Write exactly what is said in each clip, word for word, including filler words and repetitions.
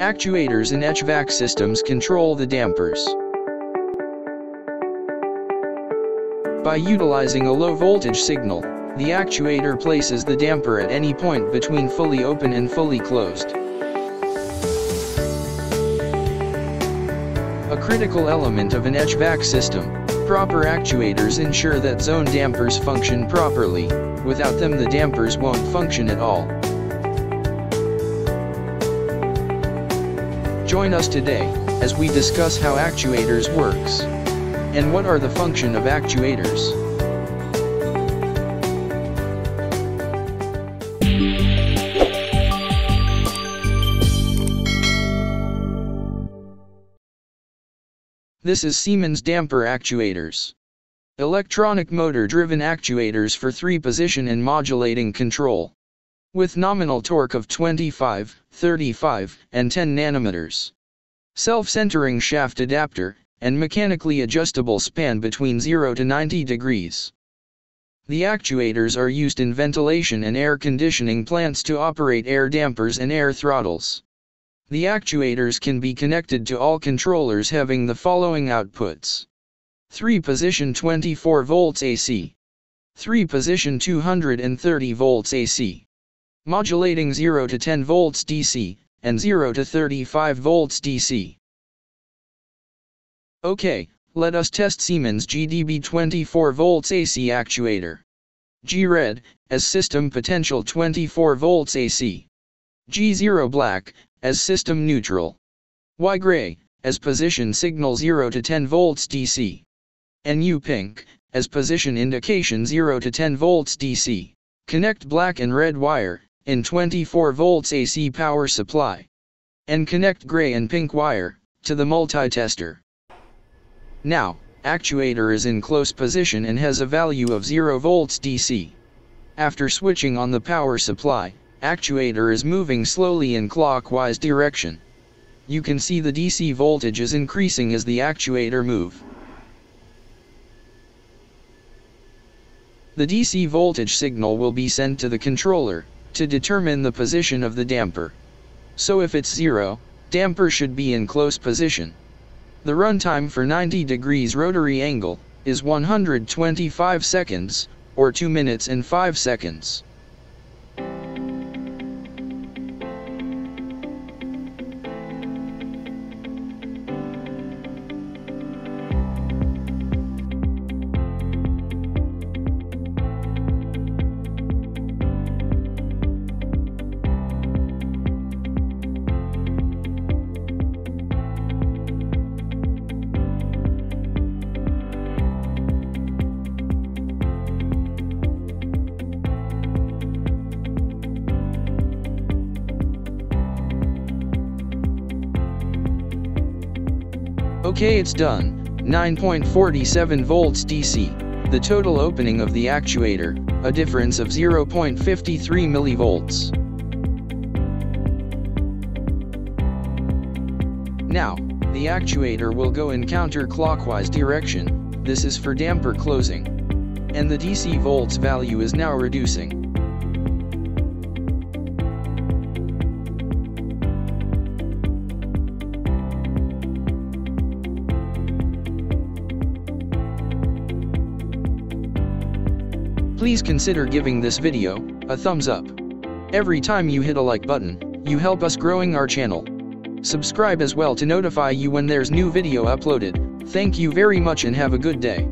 Actuators in H V A C systems control the dampers. By utilizing a low voltage signal, the actuator places the damper at any point between fully open and fully closed. A critical element of an H V A C system, proper actuators ensure that zone dampers function properly. Without them, the dampers won't function at all. Join us today as we discuss how actuators works and what are the function of actuators. This is Siemens damper actuators. Electronic motor-driven actuators for three-position and modulating control. With nominal torque of twenty-five, thirty-five, and ten nanometers. Self-centering shaft adapter, and mechanically adjustable span between zero to ninety degrees. The actuators are used in ventilation and air conditioning plants to operate air dampers and air throttles. The actuators can be connected to all controllers having the following outputs. three position twenty-four volts A C. three position two hundred thirty volts A C. Modulating zero to ten volts D C, and zero to thirty-five volts D C. Okay, let us test Siemens G D B twenty-four volts A C actuator. G red, as system potential twenty-four volts A C. G zero black, as system neutral. Y gray, as position signal zero to ten volts D C. And U pink, as position indication zero to ten volts D C. Connect black and red wire, in twenty-four volts A C power supply. And connect gray and pink wire, to the multitester. Now, actuator is in close position and has a value of zero volts D C. After switching on the power supply, actuator is moving slowly in clockwise direction. You can see the D C voltage is increasing as the actuator move. The D C voltage signal will be sent to the controller, to determine the position of the damper. So if it's zero, damper should be in close position. The runtime for ninety degrees rotary angle, is one hundred twenty-five seconds, or two minutes and five seconds. Okay, it's done. nine point four seven volts D C, the total opening of the actuator, a difference of zero point five three millivolts. Now, the actuator will go in counterclockwise direction, this is for damper closing. And the D C volts value is now reducing. Please consider giving this video a thumbs up. Every time you hit a like button, you help us growing our channel. Subscribe as well to notify you when there's new video uploaded. Thank you very much and have a good day.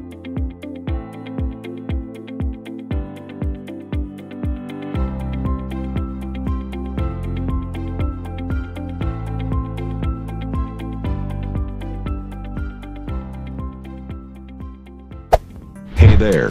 Hey there.